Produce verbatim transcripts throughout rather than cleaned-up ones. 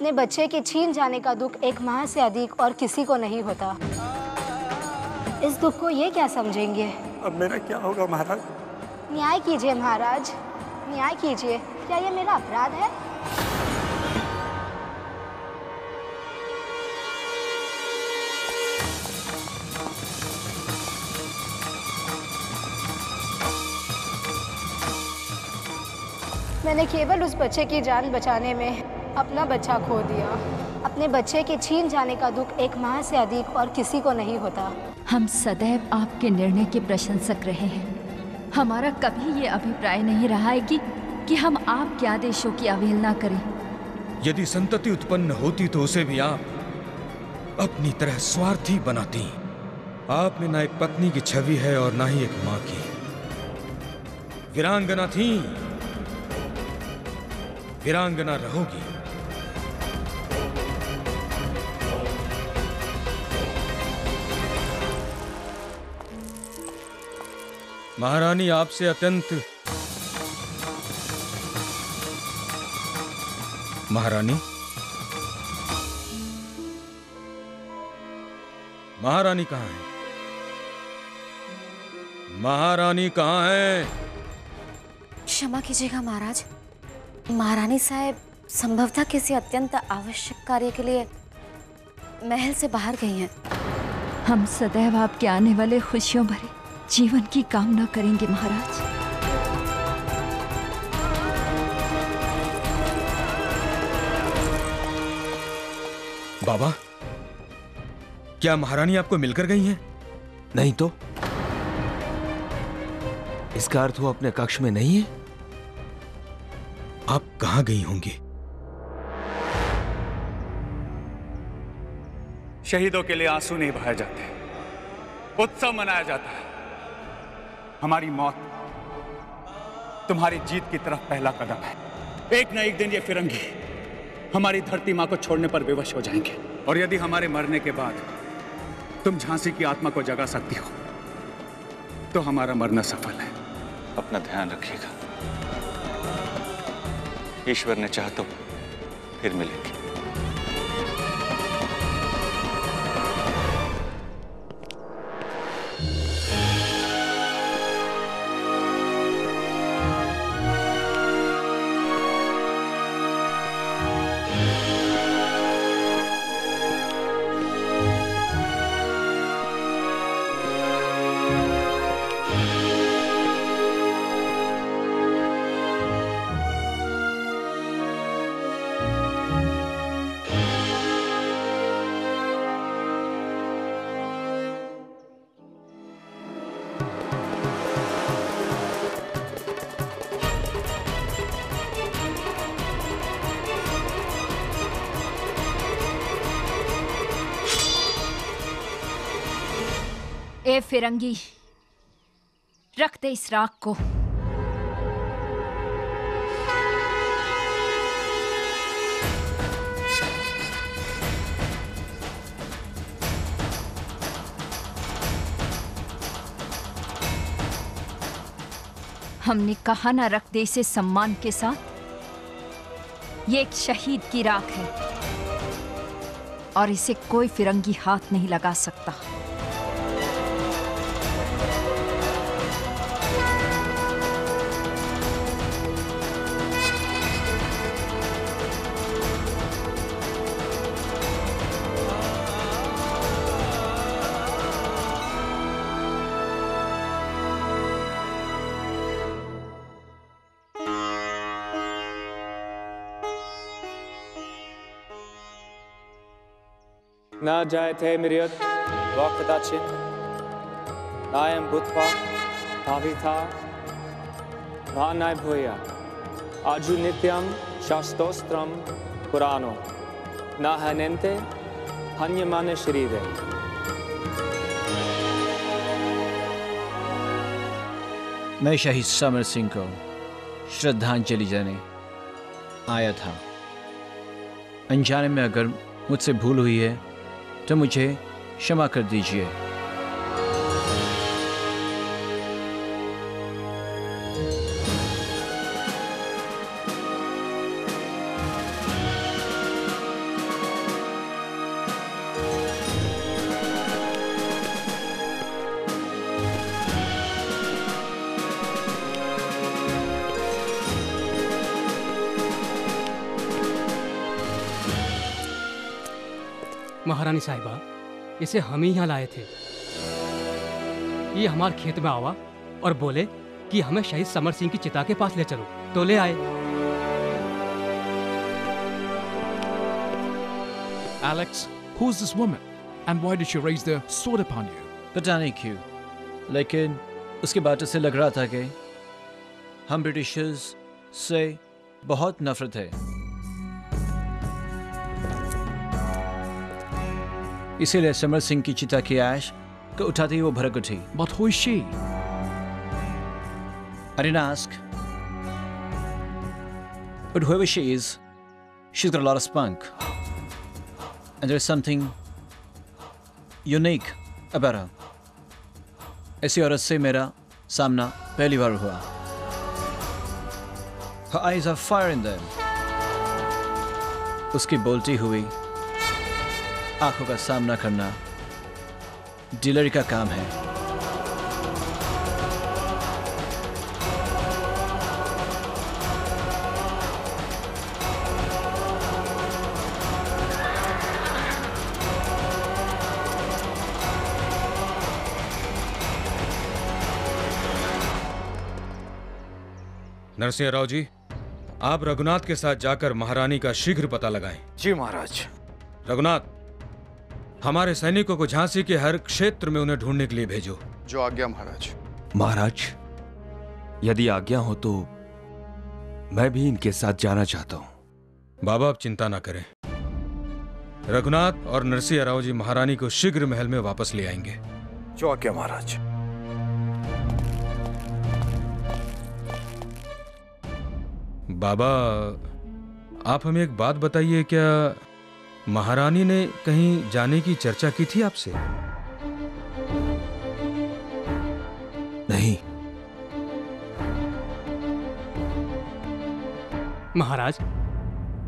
अपने बच्चे के छीन जाने का दुख एक माँ से अधिक और किसी को नहीं होता। इस दुख को ये क्या समझेंगे? अब मेरा क्या होगा महाराज? न्याय कीजिए महाराज, न्याय कीजिए। क्या ये मेरा अपराध है? मैंने केवल उस बच्चे की जान बचाने में अपना बच्चा खो दिया। अपने बच्चे के छीन जाने का दुख एक माँ से अधिक और किसी को नहीं होता। हम सदैव आपके निर्णय के प्रशंसक रहे हैं। हमारा कभी ये अभिप्राय नहीं रहा है कि कि हम आपके आदेशों की अवहेलना करें। यदि संतति उत्पन्न होती तो उसे भी आप अपनी तरह स्वार्थी बनाती। आप में ना एक पत्नी की छवि है और ना ही एक माँ की। वीरांगना थी, वीरांगना रहोगी। महारानी आपसे अत्यंत महारानी महारानी कहाँ है? महारानी कहाँ है? क्षमा कीजिएगा महाराज, महारानी साहब संभवतः किसी अत्यंत आवश्यक कार्य के लिए महल से बाहर गई हैं। हम सदैव आपके आने वाले खुशियों भरे जीवन की कामना करेंगे महाराज। बाबा, क्या महारानी आपको मिलकर गई हैं? नहीं तो। इसका अर्थ वो अपने कक्ष में नहीं है। आप कहां गई होंगी? शहीदों के लिए आंसू नहीं बहाए जाते, उत्सव मनाया जाता है। हमारी मौत तुम्हारी जीत की तरफ पहला कदम है। एक ना एक दिन ये फिरंगी हमारी धरती मां को छोड़ने पर बेवश हो जाएंगे। और यदि हमारे मरने के बाद तुम झांसी की आत्मा को जगा सकती हो तो हमारा मरना सफल है। अपना ध्यान रखिएगा। ईश्वर ने चाहा तो फिर मिलेंगे। ए फिरंगी, रख दे इस राख को। हमने कहा ना रख दे इसे सम्मान के साथ। ये एक शहीद की राख है और इसे कोई फिरंगी हाथ नहीं लगा सकता। Na jayet hai miriyat, vakdachin, naayam bhutva, tavitha, bhanay bhoya, aju nityam, shastostram, purano, na hanente, hanyamane shiride. मैं शहीद समर सिंह को श्रद्धांजलि देने आया था। अनजाने में अगर मुझसे भूल हुई है तो मुझे क्षमा कर दीजिए। महारानी साहिबा, इसे हम ही यहाँ लाए थे। ये हमारे खेत में आवा और बोले कि हमें शहीद समर सिंह की चिता के पास ले चलो, तो ले आए। Alex, who's this woman? And why did she raise the sword upon you? पता नहीं क्यों, लेकिन उसके बातों से लग रहा था कि हम ब्रिटिशर्स से बहुत नफरत है। इसीलिए समर सिंह की चिता की आश को उठाते ही वो भड़क उठी। But who is she? I didn't ask. But whoever she is, she's got a lot of spunk. And there is something unique about her. ऐसी औरत से मेरा सामना पहली बार हुआ। Her eyes are fire in them. उसकी बोलती हुई आंखों का सामना करना डीलर का काम है। नरसिंह राव जी, आप रघुनाथ के साथ जाकर महारानी का शीघ्र पता लगाएं। जी महाराज। रघुनाथ, हमारे सैनिकों को झांसी के हर क्षेत्र में उन्हें ढूंढने के लिए भेजो। जो आज्ञा महाराज। महाराज, यदि आज्ञा हो तो मैं भी इनके साथ जाना चाहता हूं। बाबा, आप चिंता ना करें। रघुनाथ और नरसिंह राव जी महारानी को शीघ्र महल में वापस ले आएंगे। जो आज्ञा महाराज। बाबा, आप हमें एक बात बताइए, क्या महारानी ने कहीं जाने की चर्चा की थी आपसे? नहीं। महाराज,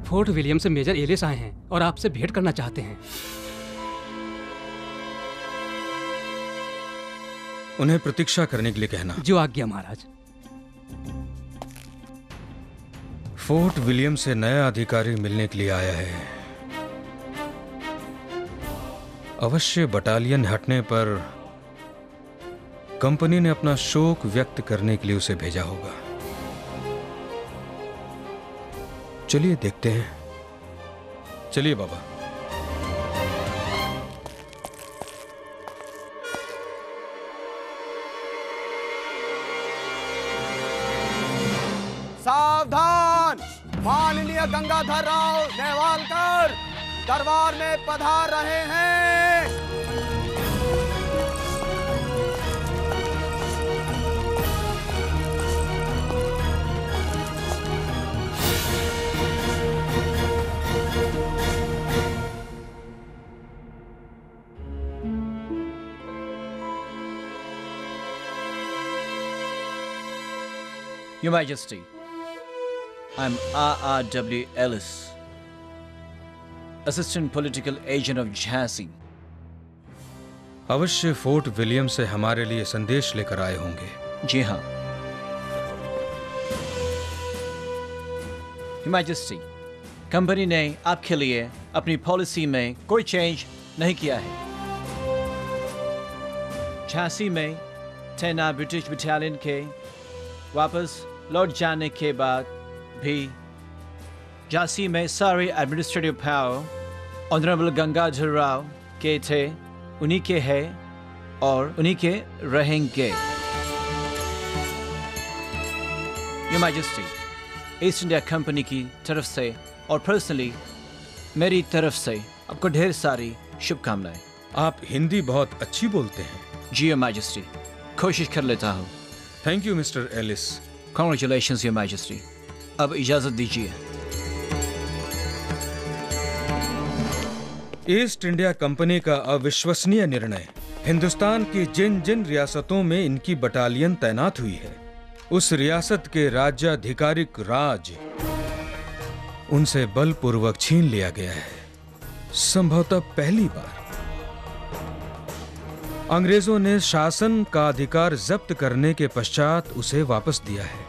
फोर्ट विलियम से मेजर एलिस आए हैं और आपसे भेंट करना चाहते हैं। उन्हें प्रतीक्षा करने के लिए कहना। जो आज्ञा महाराज। फोर्ट विलियम से नया अधिकारी मिलने के लिए आया है। अवश्य बटालियन हटने पर कंपनी ने अपना शोक व्यक्त करने के लिए उसे भेजा होगा। चलिए देखते हैं। चलिए बाबा। सावधान! माननीय गंगाधर राव नेवलकर दरबार में पधार रहे हैं। Your Majesty, I'm R R W Ellis, Assistant Political Agent of Jhansi. अवश्य फोर्ट विलियम से हमारे लिए संदेश लेकर आए होंगे। जी हाँ। Your Majesty, कंपनी ने आपके लिए अपनी पॉलिसी में कोई चेंज नहीं किया है। झांसी में तैनात ब्रिटिश बटालियन के वापस लौट जाने के बाद भी झांसी में सारे administrative power honourable Gangadhar Rao के थे, उन्हीं के है और उन्हीं के रहेंगे। Your majesty, East India Company की तरफ से और पर्सनली मेरी तरफ से आपको ढेर सारी शुभकामनाएं। आप हिंदी बहुत अच्छी बोलते हैं। जी योर मैजेस्टी, कोशिश कर लेता हूँ। Thank you mister Ellis. Congratulations your majesty. अब इजाजत दीजिए। ईस्ट इंडिया कंपनी का अविश्वसनीय निर्णय हिंदुस्तान की जिन जिन रियासतों में इनकी बटालियन तैनात हुई है, उस रियासत के राज्याधिकारिक राज उनसे बलपूर्वक छीन लिया गया है। संभवतः पहली बार अंग्रेजों ने शासन का अधिकार जब्त करने के पश्चात उसे वापस दिया है,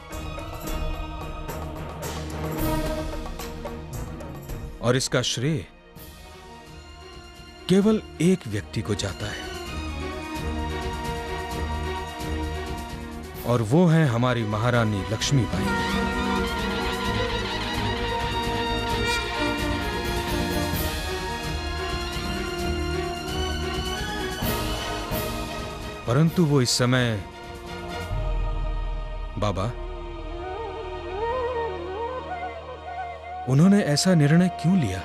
और इसका श्रेय केवल एक व्यक्ति को जाता है और वो है हमारी महारानी लक्ष्मी बाई। परंतु वो इस समय बाबा, उन्होंने ऐसा निर्णय क्यों लिया?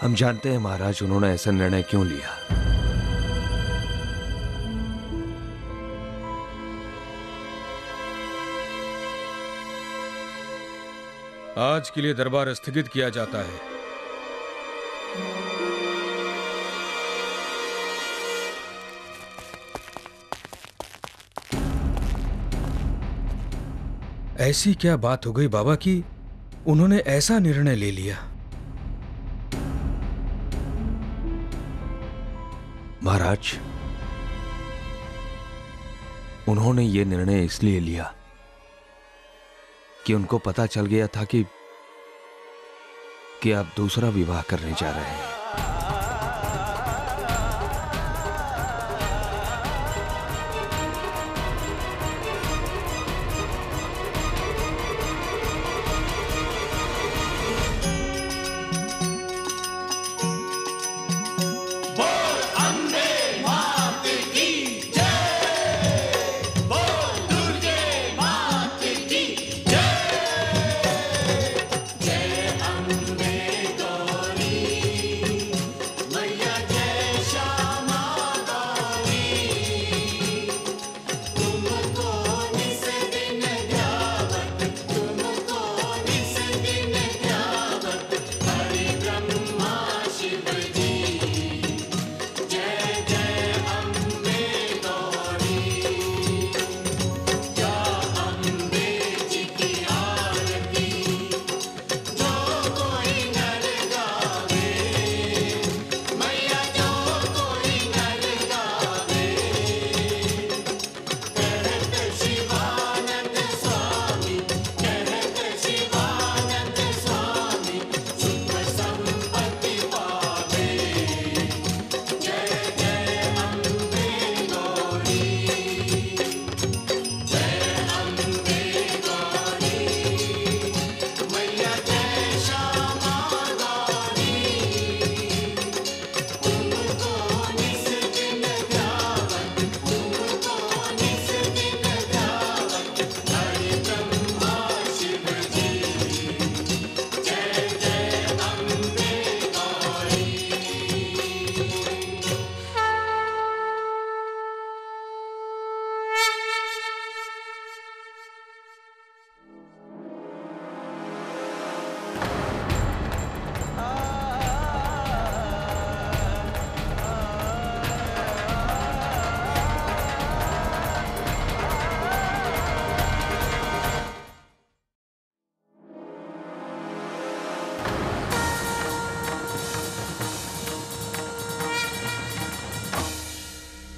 हम जानते हैं महाराज, उन्होंने ऐसा निर्णय क्यों लिया। आज के लिए दरबार स्थगित किया जाता है। ऐसी क्या बात हो गई बाबा कि उन्होंने ऐसा निर्णय ले लिया? महाराज, उन्होंने यह निर्णय इसलिए लिया कि उनको पता चल गया था कि कि आप दूसरा विवाह करने जा रहे हैं।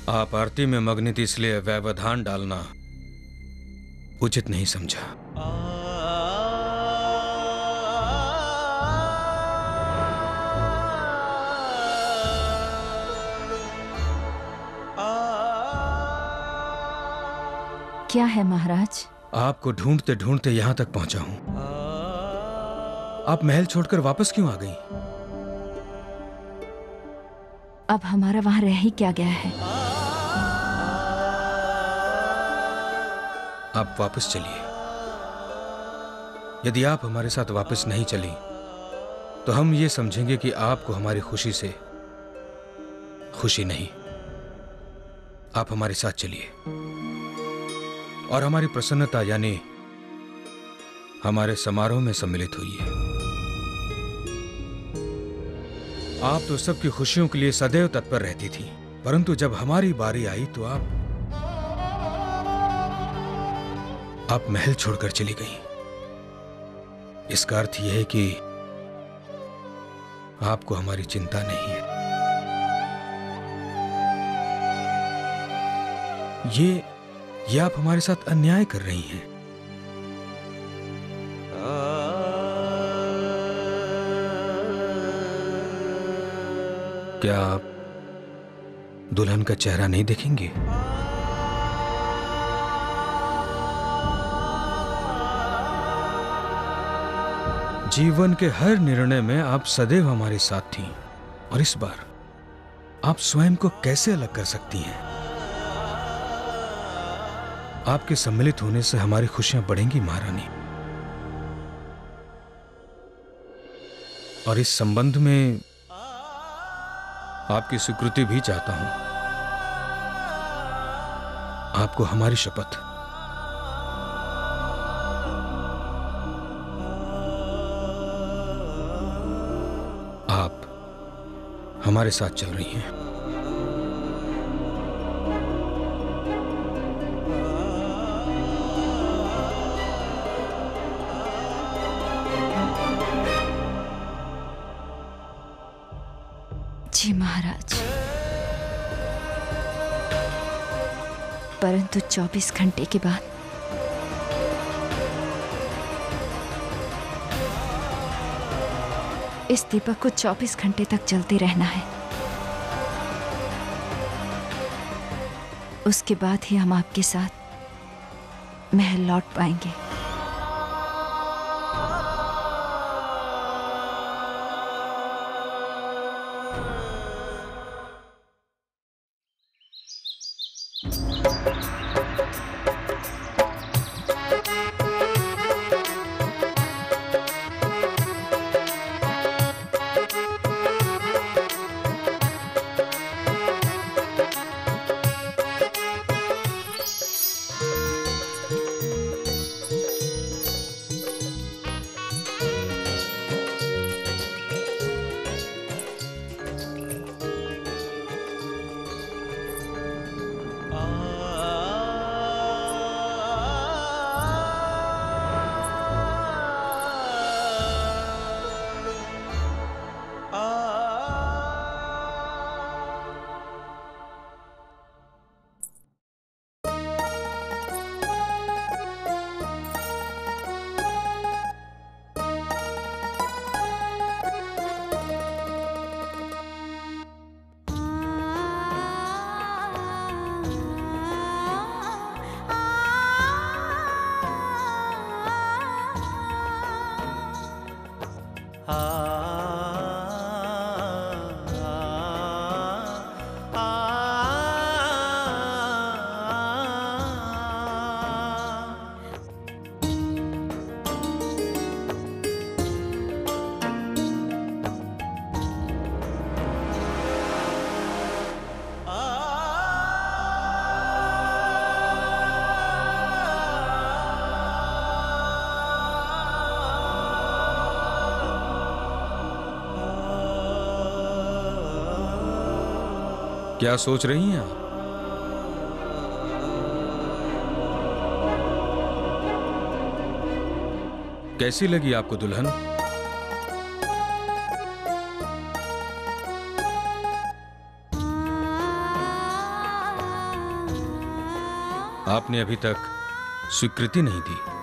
आप आरती में मग्न थी, इसलिए व्यवधान डालना उचित नहीं समझा। क्या है महाराज? आपको ढूंढते ढूंढते यहां तक पहुंचा हूं। आप महल छोड़कर वापस क्यों आ गई? अब हमारा वहां रह ही क्या गया है। आप वापस चलिए। यदि आप हमारे साथ वापस नहीं चली तो हम ये समझेंगे कि आपको हमारी खुशी से खुशी नहीं। आप हमारे साथ चलिए और हमारी प्रसन्नता यानी हमारे समारोह में सम्मिलित होइए। आप तो सबकी खुशियों के लिए सदैव तत्पर रहती थी, परंतु जब हमारी बारी आई तो आप आप महल छोड़कर चली गई। इसका अर्थ यह है कि आपको हमारी चिंता नहीं है। ये, ये आप हमारे साथ अन्याय कर रही हैं। क्या आप दुल्हन का चेहरा नहीं देखेंगे? जीवन के हर निर्णय में आप सदैव हमारे साथ थीं, और इस बार आप स्वयं को कैसे अलग कर सकती हैं? आपके सम्मिलित होने से हमारी खुशियां बढ़ेंगी महारानी। और इस संबंध में आपकी स्वीकृति भी चाहता हूं। आपको हमारी शपथ। आप हमारे साथ चल रही हैं। परंतु चौबीस घंटे के बाद। इस दीपक को चौबीस घंटे तक जलते रहना है, उसके बाद ही हम आपके साथ महल लौट पाएंगे। क्या सोच रही हैं आप? कैसी लगी आपको दुल्हन? आपने अभी तक स्वीकृति नहीं दी।